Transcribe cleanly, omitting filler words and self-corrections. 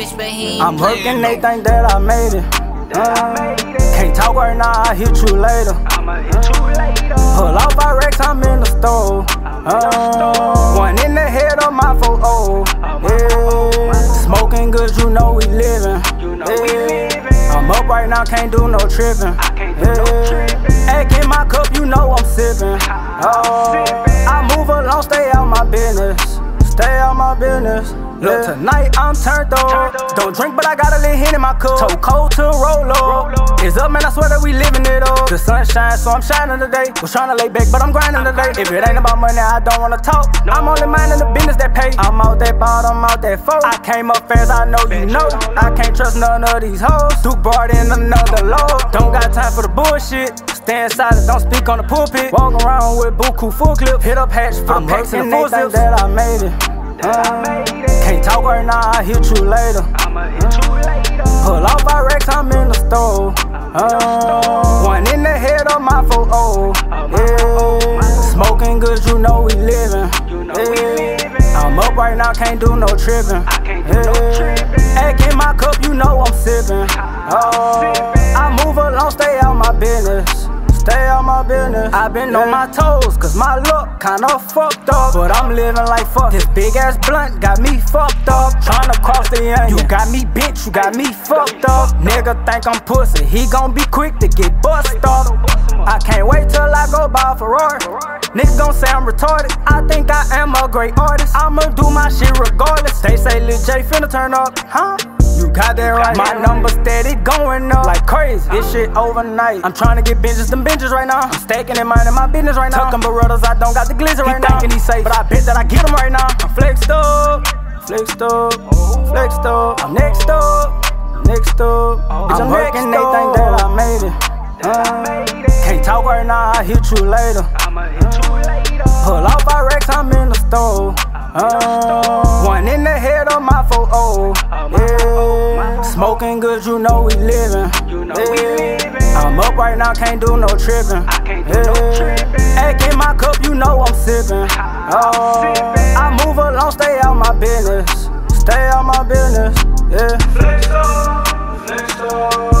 bitch, but he ain't. I'm working, they think that I made it. Can't talk right now, I'll hit you later. Pull off our racks, I'm in the store. One in the head on my 4-0. Yeah. Smoking good, you know we living. Yeah. I'm up right now, can't do no tripping. Yeah. Egg in my cup, you know I'm sipping. I move along, stay out my business. Stay out my business. Look, tonight I'm turned up. Don't drink, but I got a little hint in my cup. So cold to roll up. It's up, man, I swear that we living it up. The sun shines, so I'm shining today. Was trying to lay back, but I'm grinding today. If it ain't about money, I don't wanna talk. I'm only minding the business that pay. I'm out that bottom, out that foe. I came up fast, I know you know. I can't trust none of these hoes. Duke brought in another load. Don't got time for the bullshit. Stand silent, don't speak on the pulpit. Walk around with buku full clip. Hit up hatch for packs and the full zips. That I made it. Can't talk right now, I'll hit you later. Pull off our racks, I'm in the store. One in the head on my 4-0. Yeah. Smoking good, you know we living. Yeah. I'm up right now, can't do no tripping. Yeah. Egg in my cup, you know I'm sipping. I move along, stay out my business. Stay on my business. I been on my toes, cause my luck kinda fucked up. But I'm living like fuck. This big ass blunt got me fucked up. Tryna cross the onion. You got me bitch, you got me fucked up. Nigga think I'm pussy, he gon' be quick to get bust up. I can't wait till I go buy a Ferrari. Niggas gon' say I'm retarded. I think I am a great artist. I'ma do my shit regardless. They say Lil J finna turn up, huh? You got that right. My number steady going up like crazy. This shit overnight. I'm trying to get binges, them binges right now. I'm stacking and minding my business right now. Tucking Berettas, I don't got the glizzy right now. He thinking he safe, but I bet that I get him right now. I'm flexed up, flexed up, flexed up. I'm next up, next up. Bitch, I'm working, they think that I made it. Can't talk right now, I'll hit you later. Pull off our racks, I'm in the store. One in the head on my 4-0. Yeah. Smoking good, you know we living. Yeah. I'm up right now, can't do no tripping. Yeah. Egg in my cup, you know I'm sipping. I move along, stay out my business. Stay out my business. Yeah. Flex up, flex up.